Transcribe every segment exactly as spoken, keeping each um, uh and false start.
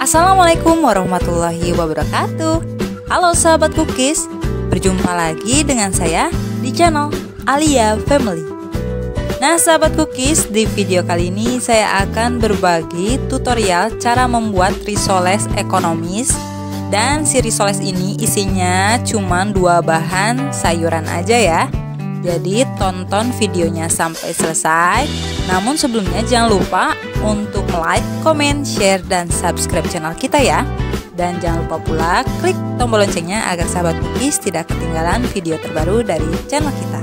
Assalamualaikum warahmatullahi wabarakatuh. Halo sahabat cookies, berjumpa lagi dengan saya di channel Aliya Family. Nah sahabat cookies, di video kali ini saya akan berbagi tutorial cara membuat risoles ekonomis. Dan si risoles ini isinya cuman dua bahan sayuran aja ya. Jadi tonton videonya sampai selesai. Namun sebelumnya jangan lupa untuk like, comment, share, dan subscribe channel kita ya. Dan jangan lupa pula klik tombol loncengnya agar sahabat cookies tidak ketinggalan video terbaru dari channel kita.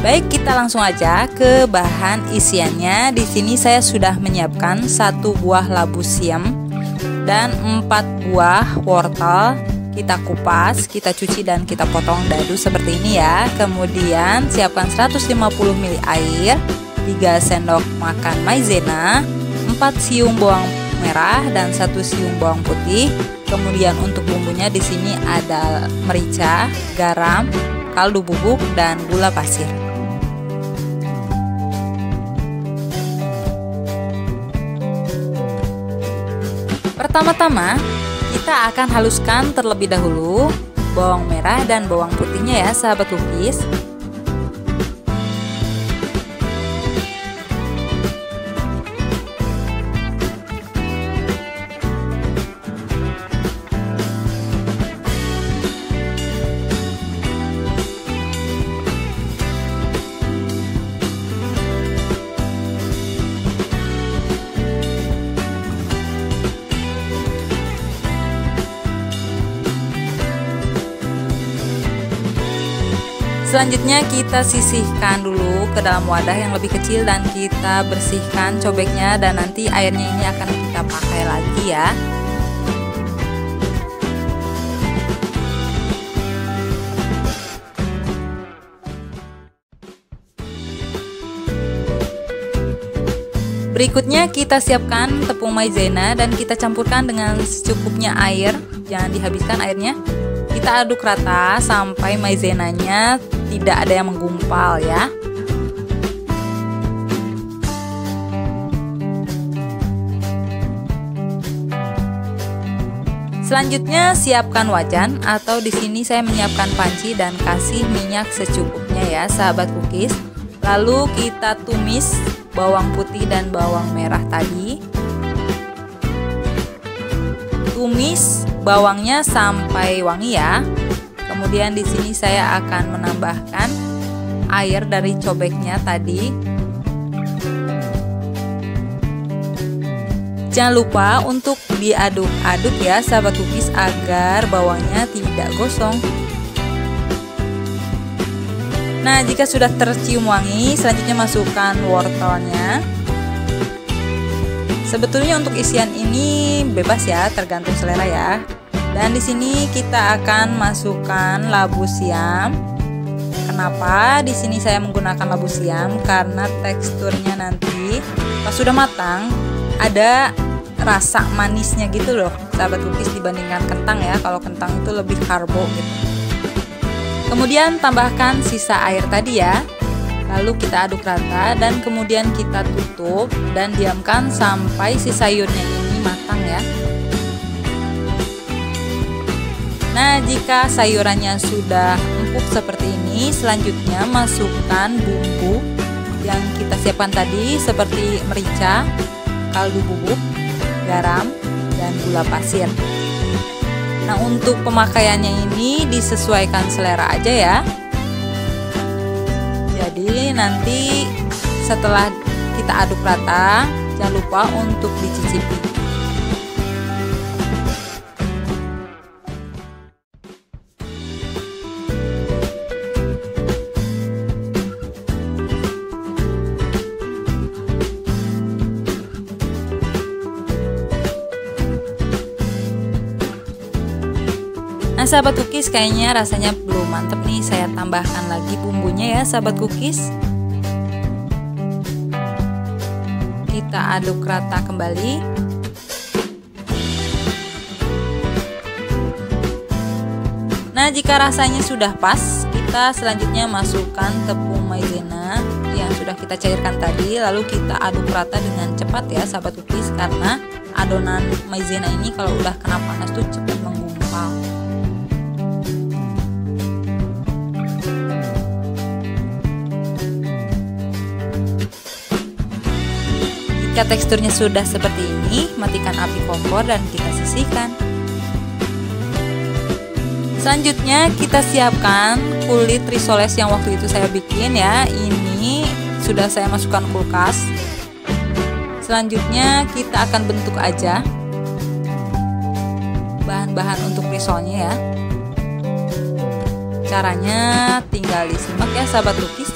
Baik, kita langsung aja ke bahan isiannya. Di sini saya sudah menyiapkan satu buah labu siam dan empat buah wortel. Kita kupas, kita cuci, dan kita potong dadu seperti ini ya. Kemudian siapkan seratus lima puluh mililiter air, tiga sendok makan maizena, empat siung bawang merah, dan satu siung bawang putih. Kemudian untuk bumbunya di sini ada merica, garam, kaldu bubuk, dan gula pasir. Pertama-tama kita akan haluskan terlebih dahulu bawang merah dan bawang putihnya ya sahabat cookies. Selanjutnya kita sisihkan dulu ke dalam wadah yang lebih kecil dan kita bersihkan cobeknya, dan nanti airnya ini akan kita pakai lagi ya. Berikutnya kita siapkan tepung maizena dan kita campurkan dengan secukupnya air, jangan dihabiskan airnya. Kita aduk rata sampai maizenanya tidak ada yang menggumpal ya. Selanjutnya siapkan wajan, atau di sini saya menyiapkan panci, dan kasih minyak secukupnya ya sahabat cookies. Lalu kita tumis bawang putih dan bawang merah tadi. Tumis bawangnya sampai wangi ya. Kemudian di sini saya akan menambahkan air dari cobeknya tadi. Jangan lupa untuk diaduk-aduk ya sahabat cookies agar bawangnya tidak gosong. Nah, jika sudah tercium wangi, selanjutnya masukkan wortelnya. Sebetulnya untuk isian ini bebas ya, tergantung selera ya. Dan di sini kita akan masukkan labu siam. Kenapa di sini saya menggunakan labu siam? Karena teksturnya nanti pas sudah matang ada rasa manisnya gitu loh sahabat cookies, dibandingkan kentang ya. Kalau kentang itu lebih karbo gitu. Kemudian tambahkan sisa air tadi ya. Lalu kita aduk rata dan kemudian kita tutup dan diamkan sampai si sayurnya ini matang ya. Nah, jika sayurannya sudah empuk seperti ini, selanjutnya masukkan bumbu yang kita siapkan tadi seperti merica, kaldu bubuk, garam, dan gula pasir. Nah, untuk pemakaiannya ini disesuaikan selera aja ya. Jadi nanti setelah kita aduk rata, jangan lupa untuk dicicipi. Nah sahabat cookies, kayaknya rasanya belum mantep nih, saya tambahkan lagi bumbunya ya sahabat cookies. Kita aduk rata kembali. Nah jika rasanya sudah pas, kita selanjutnya masukkan tepung maizena yang sudah kita cairkan tadi, lalu kita aduk rata dengan cepat ya sahabat cookies, karena adonan maizena ini kalau udah kena panas tuh cepat menggumpal. Jika teksturnya sudah seperti ini, matikan api kompor dan kita sisihkan. Selanjutnya kita siapkan kulit risoles yang waktu itu saya bikin ya. Ini sudah saya masukkan kulkas. Selanjutnya kita akan bentuk aja bahan-bahan untuk risolnya ya. Caranya tinggal disimak ya sahabat cookies.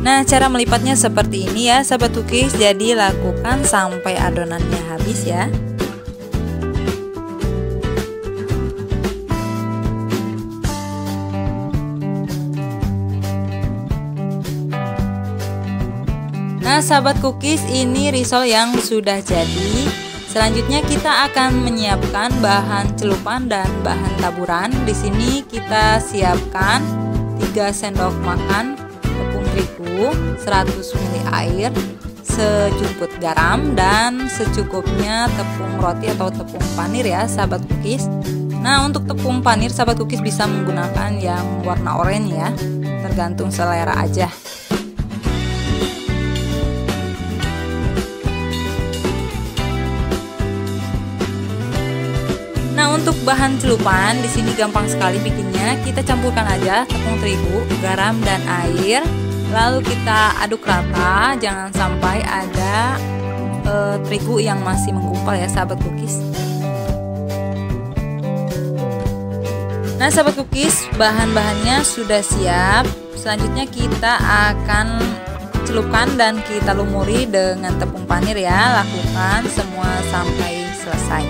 Nah, cara melipatnya seperti ini ya sahabat cookies, jadi lakukan sampai adonannya habis ya. Nah sahabat cookies, ini risol yang sudah jadi. Selanjutnya kita akan menyiapkan bahan celupan dan bahan taburan. Di sini kita siapkan tiga sendok makan tepung terigu, seratus mililiter air, sejumput garam, dan secukupnya tepung roti atau tepung panir ya sahabat cookies. Nah untuk tepung panir sahabat cookies bisa menggunakan yang warna oranye ya, tergantung selera aja. Nah untuk bahan celupan di sini gampang sekali bikinnya. Kita campurkan aja tepung terigu, garam, dan air. Lalu kita aduk rata, jangan sampai ada e, terigu yang masih menggumpal ya sahabat cookies. Nah sahabat cookies, bahan-bahannya sudah siap. Selanjutnya kita akan celupkan dan kita lumuri dengan tepung panir ya. Lakukan semua sampai selesai.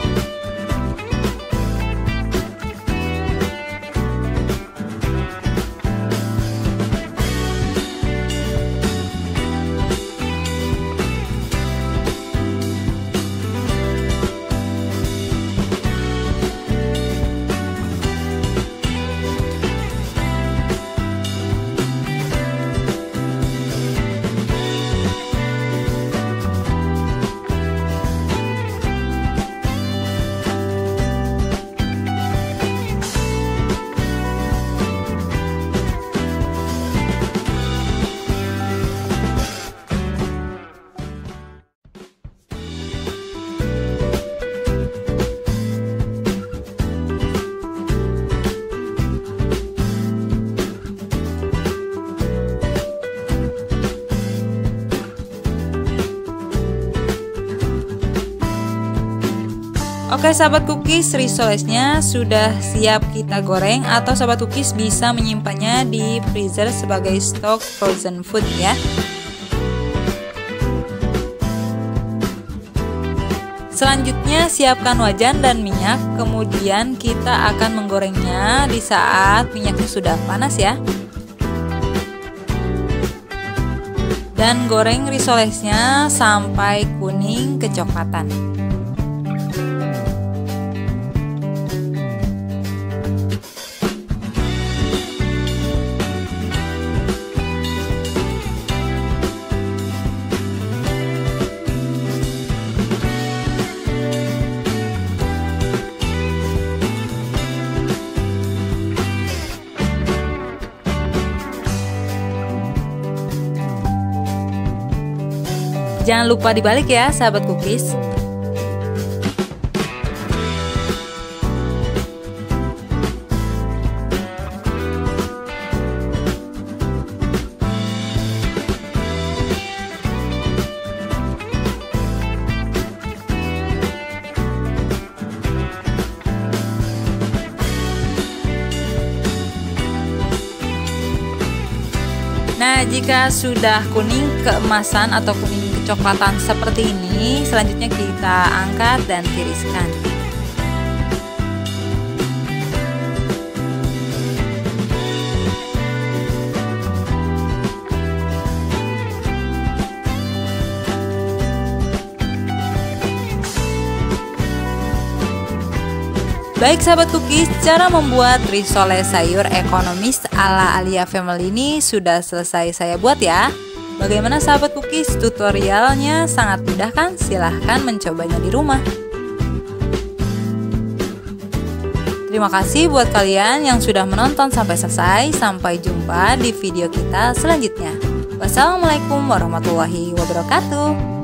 Oke sahabat cookies, risolesnya sudah siap kita goreng, atau sahabat cookies bisa menyimpannya di freezer sebagai stok frozen food ya. Selanjutnya siapkan wajan dan minyak, kemudian kita akan menggorengnya di saat minyaknya sudah panas ya. Dan goreng risolesnya sampai kuning kecoklatan. Jangan lupa dibalik ya, sahabat cookies. Nah, jika sudah kuning keemasan atau kuning kecoklatan seperti ini, selanjutnya kita angkat dan tiriskan. Baik sahabat cookies, cara membuat risoles sayur ekonomis ala Aliya Family ini sudah selesai saya buat ya. Bagaimana sahabat cookies, tutorialnya sangat mudah kan? Silahkan mencobanya di rumah. Terima kasih buat kalian yang sudah menonton sampai selesai. Sampai jumpa di video kita selanjutnya. Wassalamualaikum warahmatullahi wabarakatuh.